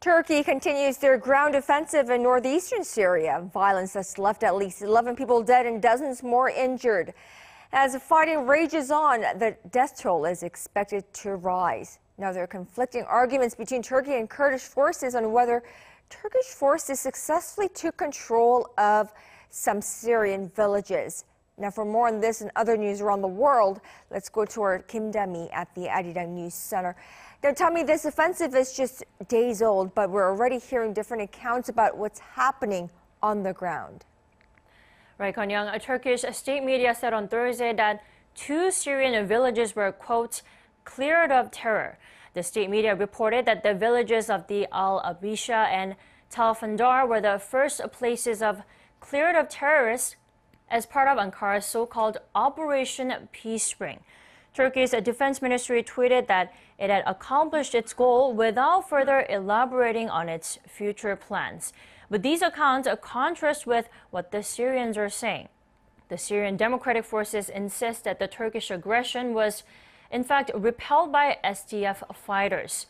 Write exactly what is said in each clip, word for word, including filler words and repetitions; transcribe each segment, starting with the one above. Turkey continues their ground offensive in northeastern Syria. Violence has left at least eleven people dead and dozens more injured. As fighting rages on, the death toll is expected to rise. Now, there are conflicting arguments between Turkey and Kurdish forces on whether Turkish forces successfully took control of some Syrian villages. Now, for more on this and other news around the world, let's go to our Kim Da-mi at the Arirang News Center. Now, tell me, this offensive is just days old, but we're already hearing different accounts about what's happening on the ground. Right, Konyang, a Turkish state media said on Thursday that two Syrian villages were, quote, cleared of terror. The state media reported that the villages of the al-Yabisah and Tal Fandar were the first places of cleared of terrorists as part of Ankara's so-called Operation Peace Spring. Turkey's defense ministry tweeted that it had accomplished its goal without further elaborating on its future plans. But these accounts contrast with what the Syrians are saying. The Syrian Democratic Forces insist that the Turkish aggression was, in fact, repelled by S D F fighters.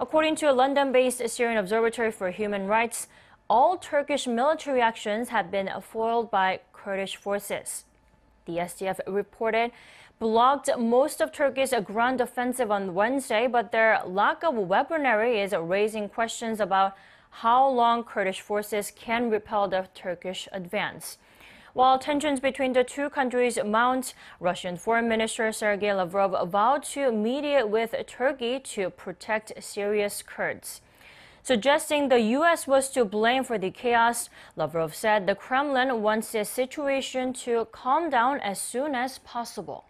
According to a London-based Syrian Observatory for Human Rights, all Turkish military actions have been foiled by Kurdish forces. The S D F reported blocked most of Turkey's ground offensive on Wednesday, but their lack of weaponry is raising questions about how long Kurdish forces can repel the Turkish advance. While tensions between the two countries mount, Russian Foreign Minister Sergey Lavrov vowed to mediate with Turkey to protect Syria's Kurds. Suggesting the U S was to blame for the chaos, Lavrov said the Kremlin wants the situation to calm down as soon as possible.